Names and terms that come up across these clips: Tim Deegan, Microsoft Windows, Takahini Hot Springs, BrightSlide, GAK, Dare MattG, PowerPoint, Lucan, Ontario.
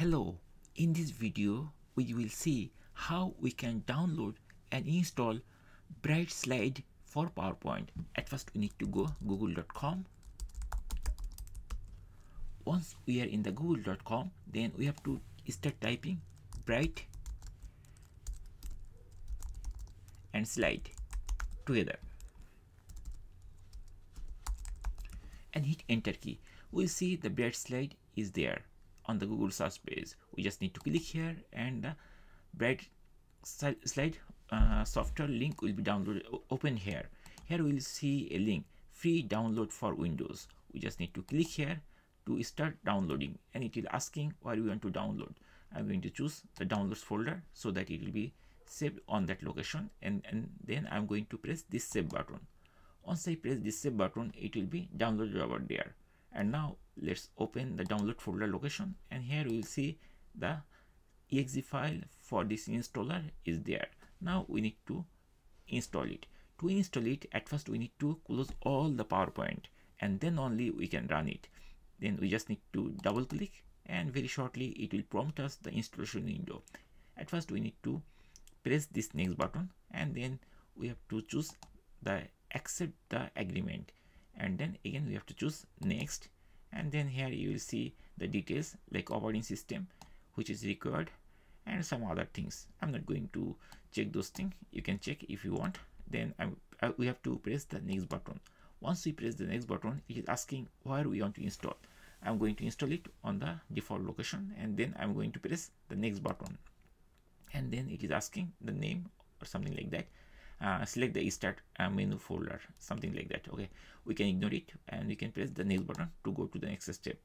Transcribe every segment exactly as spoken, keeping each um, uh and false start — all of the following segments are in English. Hello, in this video we will see how we can download and install BrightSlide for PowerPoint. At first we need to go google dot com. Once we are in the google dot com, then we have to start typing Bright and Slide together and hit enter key. We see the BrightSlide is there on the Google search page. We just need to click here and the BrightSlide uh, software link will be downloaded. Open here. Here we will see a link, free download for Windows. We just need to click here to start downloading, and it will asking where you want to download. I'm going to choose the downloads folder so that it will be saved on that location, and, and then I'm going to press this save button. Once I press this save button, it will be downloaded over there. And now let's open the download folder location, and here we will see the exe file for this installer is there. Now we need to install it. To install it, at first we need to close all the PowerPoint and then only we can run it. Then we just need to double click and very shortly it will prompt us the installation window. At first we need to press this next button and then we have to choose the accept the agreement, and then again we have to choose next, and then here you will see the details like operating system which is required and some other things. I'm not going to check those things, you can check if you want. Then I, I, we have to press the next button. Once we press the next button, it is asking where we want to install. I'm going to install it on the default location, and then I'm going to press the next button, and then it is asking the name or something like that. Uh, select the start uh, menu folder, something like that. Okay, we can ignore it and we can press the next button to go to the next step.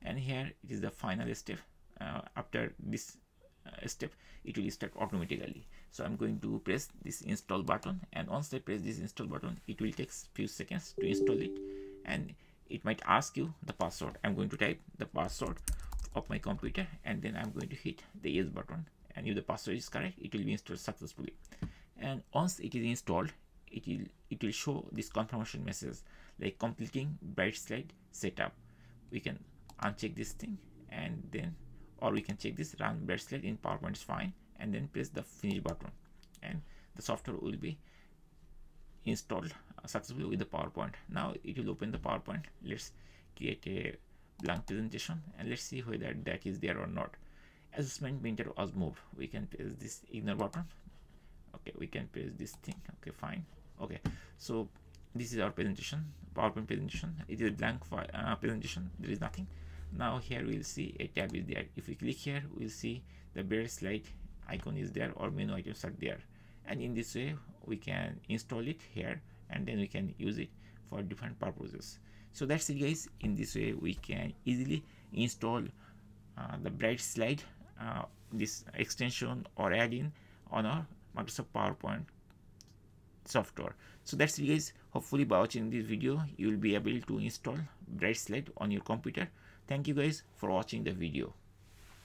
And here it is the final step. Uh, after this uh, step, it will start automatically. So I'm going to press this install button, and once I press this install button, it will take few seconds to install it, and it might ask you the password. I'm going to type the password of my computer, and then I'm going to hit the yes button, and if the password is correct, it will be installed successfully. And once it is installed, it will it will show this confirmation message like completing BrightSlide setup. We can uncheck this thing, and then or we can check this run BrightSlide in PowerPoint is fine, and then press the finish button, and the software will be installed successfully with the PowerPoint. Now it will open the PowerPoint. Let's create a blank presentation and let's see whether that is there or not. Assessment pointer was moved. We can press this ignore button. Okay, we can press this thing. Okay, fine. Okay, so this is our presentation, PowerPoint presentation. It is a blank file, uh, presentation. There is nothing. Now here we'll see a tab is there. If we click here, we'll see the BrightSlide icon is there or menu items are there. And in this way, we can install it here, and then we can use it for different purposes. So that's it, guys. In this way, we can easily install uh, the BrightSlide uh, this extension or add-in on our Microsoft PowerPoint software. So that's it, guys. Hopefully by watching this video you will be able to install BrightSlide on your computer. Thank you guys for watching the video.